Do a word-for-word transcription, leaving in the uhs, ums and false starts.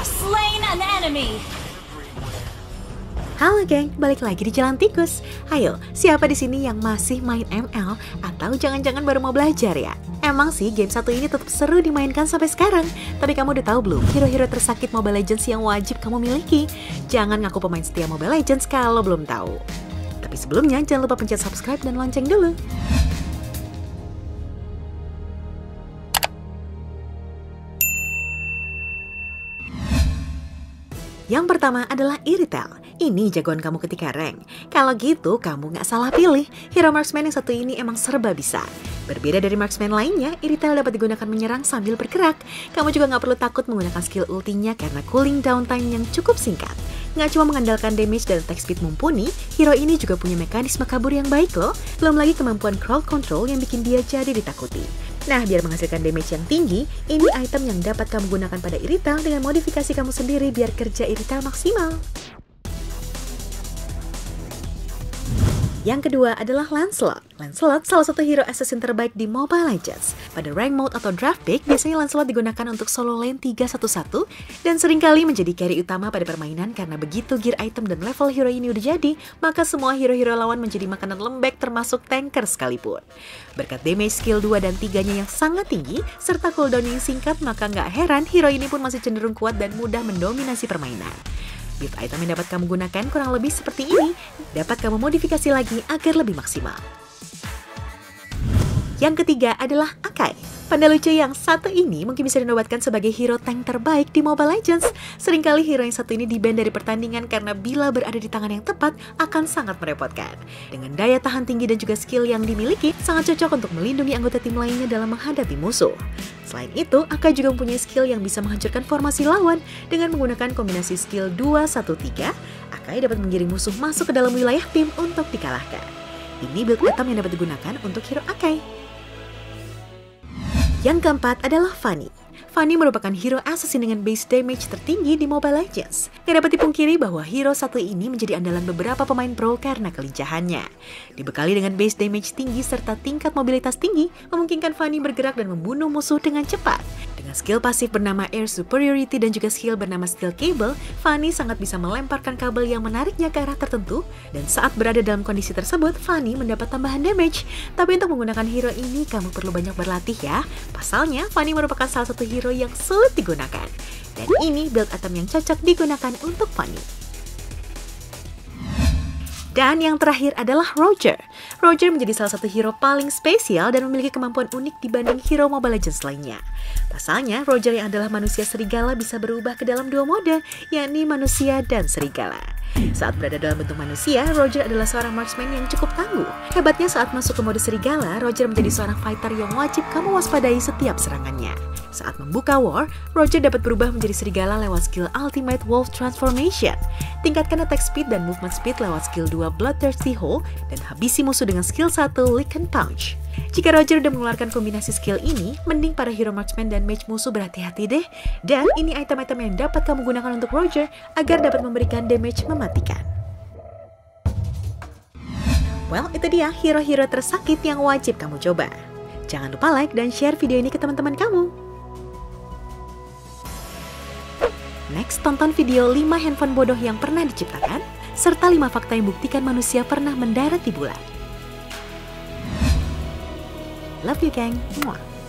have slain an enemy. Halo geng, balik lagi di Jalan Tikus. Ayo, siapa di sini yang masih main M L atau jangan-jangan baru mau belajar ya? Emang sih game satu ini tetap seru dimainkan sampai sekarang. Tapi kamu udah tahu belum hero-hero tersakit Mobile Legends yang wajib kamu miliki? Jangan ngaku pemain setia Mobile Legends kalau belum tahu. Tapi sebelumnya jangan lupa pencet subscribe dan lonceng dulu. Yang pertama adalah Irithel. Ini jagoan kamu ketika rank. Kalau gitu kamu nggak salah pilih. Hero marksman yang satu ini emang serba bisa. Berbeda dari marksman lainnya, Irithel dapat digunakan menyerang sambil bergerak. Kamu juga nggak perlu takut menggunakan skill ultinya karena cooling down time yang cukup singkat. Nggak cuma mengandalkan damage dan attack speed mumpuni, hero ini juga punya mekanisme kabur yang baik loh. Belum lagi kemampuan crowd control yang bikin dia jadi ditakuti. Nah, biar menghasilkan damage yang tinggi, ini item yang dapat kamu gunakan pada Irithel dengan modifikasi kamu sendiri biar kerja Irithel maksimal. Yang kedua adalah Lancelot. Lancelot salah satu hero assassin terbaik di Mobile Legends. Pada rank mode atau draft pick, biasanya Lancelot digunakan untuk solo lane tiga satu satu dan seringkali menjadi carry utama pada permainan karena begitu gear item dan level hero ini udah jadi, maka semua hero-hero lawan menjadi makanan lembek termasuk tanker sekalipun. Berkat damage skill dua dan tiga-nya yang sangat tinggi, serta cooldown yang singkat, maka nggak heran hero ini pun masih cenderung kuat dan mudah mendominasi permainan. Build item yang dapat kamu gunakan kurang lebih seperti ini, dapat kamu modifikasi lagi agar lebih maksimal. Yang ketiga adalah Akai. Panda lucu yang satu ini mungkin bisa dinobatkan sebagai hero tank terbaik di Mobile Legends. Seringkali hero yang satu ini di-ban dari pertandingan karena bila berada di tangan yang tepat akan sangat merepotkan. Dengan daya tahan tinggi dan juga skill yang dimiliki, sangat cocok untuk melindungi anggota tim lainnya dalam menghadapi musuh. Selain itu, Akai juga mempunyai skill yang bisa menghancurkan formasi lawan. Dengan menggunakan kombinasi skill dua satu tiga, Akai dapat menggiring musuh masuk ke dalam wilayah tim untuk dikalahkan. Ini build item yang dapat digunakan untuk hero Akai. Yang keempat adalah Fanny. Fanny merupakan hero assassin dengan base damage tertinggi di Mobile Legends. Gak dapat dipungkiri bahwa hero satu ini menjadi andalan beberapa pemain pro karena kelincahannya. Dibekali dengan base damage tinggi serta tingkat mobilitas tinggi, memungkinkan Fanny bergerak dan membunuh musuh dengan cepat. Dengan skill pasif bernama Air Superiority dan juga skill bernama skill Cable, Fanny sangat bisa melemparkan kabel yang menariknya ke arah tertentu. Dan saat berada dalam kondisi tersebut, Fanny mendapat tambahan damage. Tapi untuk menggunakan hero ini, kamu perlu banyak berlatih ya. Pasalnya, Fanny merupakan salah satu hero yang sulit digunakan. Dan ini build item yang cocok digunakan untuk Fanny. Dan yang terakhir adalah Roger. Roger menjadi salah satu hero paling spesial dan memiliki kemampuan unik dibanding hero Mobile Legends lainnya. Pasalnya, Roger yang adalah manusia serigala bisa berubah ke dalam dua mode, yakni manusia dan serigala. Saat berada dalam bentuk manusia, Roger adalah seorang marksman yang cukup tangguh. Hebatnya saat masuk ke mode serigala, Roger menjadi seorang fighter yang wajib kamu waspadai setiap serangannya. Saat membuka war, Roger dapat berubah menjadi serigala lewat skill Ultimate Wolf Transformation. Tingkatkan attack speed dan movement speed lewat skill dua Bloodthirsty Howl dan habisi musuh dengan skill satu Leech and Pounce. Jika Roger udah mengeluarkan kombinasi skill ini, mending para hero marksman dan mage musuh berhati-hati deh. Dan ini item-item yang dapat kamu gunakan untuk Roger agar dapat memberikan damage mematikan. Well, itu dia hero-hero tersakit yang wajib kamu coba. Jangan lupa like dan share video ini ke teman-teman kamu. Next, tonton video lima handphone bodoh yang pernah diciptakan, serta lima fakta yang buktikan manusia pernah mendarat di bulan. Love you, gang. Mwah.